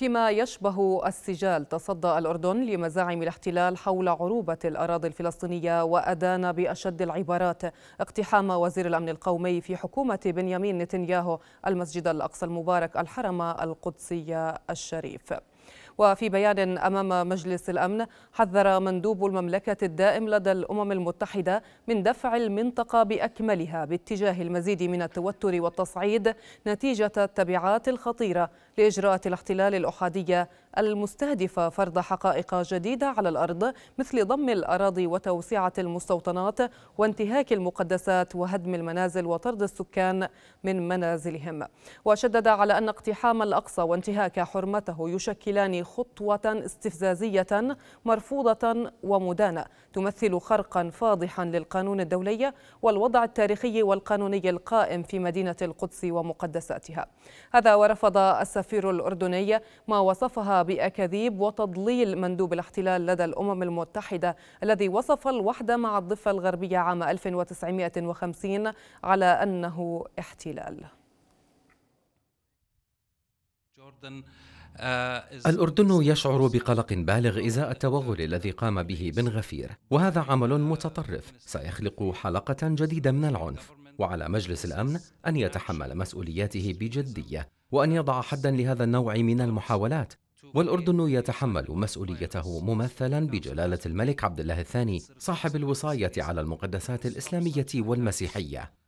فيما يشبه السجال، تصدى الأردن لمزاعم الاحتلال حول عروبة الأراضي الفلسطينية وأدان بأشد العبارات اقتحام وزير الأمن القومي في حكومة بنيامين نتنياهو المسجد الأقصى المبارك الحرم القدسي الشريف. وفي بيان أمام مجلس الأمن، حذر مندوب المملكة الدائم لدى الأمم المتحدة من دفع المنطقة بأكملها باتجاه المزيد من التوتر والتصعيد نتيجة التبعات الخطيرة لإجراءات الاحتلال الأحادية المستهدفة فرض حقائق جديدة على الأرض، مثل ضم الأراضي وتوسعة المستوطنات وانتهاك المقدسات وهدم المنازل وطرد السكان من منازلهم. وشدد على أن اقتحام الأقصى وانتهاك حرمته يشكلان خطوة استفزازية مرفوضة ومدانة تمثل خرقا فاضحا للقانون الدولي والوضع التاريخي والقانوني القائم في مدينة القدس ومقدساتها. هذا ورفض السفير الأردني ما وصفها بأكاذيب وتضليل مندوب الاحتلال لدى الأمم المتحدة الذي وصف الوحدة مع الضفة الغربية عام 1950 على أنه احتلال. الأردن يشعر بقلق بالغ إزاء التوغل الذي قام به بن غفير، وهذا عمل متطرف سيخلق حلقة جديدة من العنف، وعلى مجلس الأمن أن يتحمل مسؤولياته بجدية وأن يضع حدا لهذا النوع من المحاولات. والأردن يتحمل مسؤوليته ممثلا بجلالة الملك عبد الله الثاني صاحب الوصاية على المقدسات الإسلامية والمسيحية.